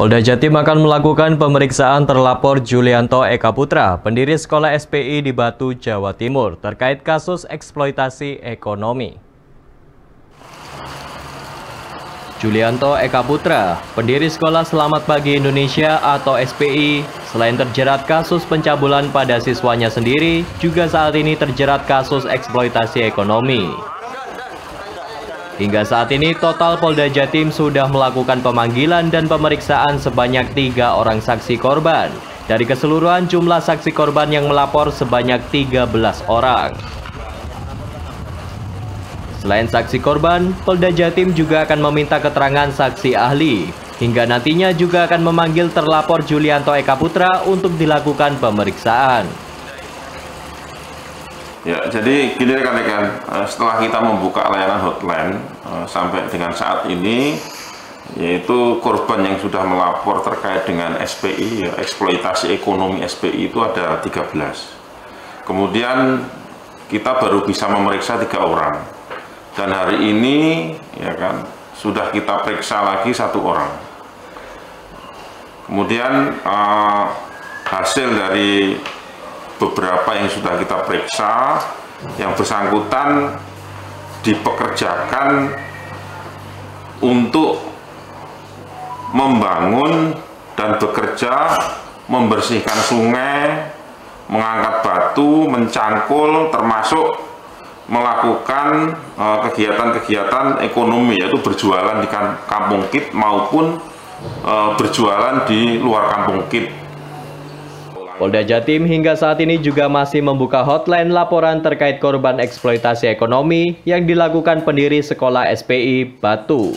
Polda Jatim akan melakukan pemeriksaan terlapor Julianto Eka Putra, pendiri sekolah SPI di Batu, Jawa Timur, terkait kasus eksploitasi ekonomi. Julianto Eka Putra, pendiri sekolah Selamat Pagi Indonesia atau SPI, selain terjerat kasus pencabulan pada siswanya sendiri, juga saat ini terjerat kasus eksploitasi ekonomi. Hingga saat ini, total Polda Jatim sudah melakukan pemanggilan dan pemeriksaan sebanyak 3 orang saksi korban. Dari keseluruhan jumlah saksi korban yang melapor sebanyak 13 orang. Selain saksi korban, Polda Jatim juga akan meminta keterangan saksi ahli. Hingga nantinya juga akan memanggil terlapor Julianto Eka Putra untuk dilakukan pemeriksaan. Ya, jadi gini rekan-rekan, setelah kita membuka layanan hotline sampai dengan saat ini, yaitu korban yang sudah melapor terkait dengan SPI, ya, eksploitasi ekonomi SPI itu ada 13. Kemudian kita baru bisa memeriksa 3 orang. Dan hari ini, ya kan, sudah kita periksa lagi 1 orang. Kemudian hasil dari beberapa yang sudah kita periksa, yang bersangkutan dipekerjakan untuk membangun dan bekerja membersihkan sungai, mengangkat batu, mencangkul, termasuk melakukan kegiatan-kegiatan ekonomi, yaitu berjualan di kampung Kit maupun berjualan di luar kampung Kit. Polda Jatim hingga saat ini juga masih membuka hotline laporan terkait korban eksploitasi ekonomi yang dilakukan pendiri sekolah SPI Batu.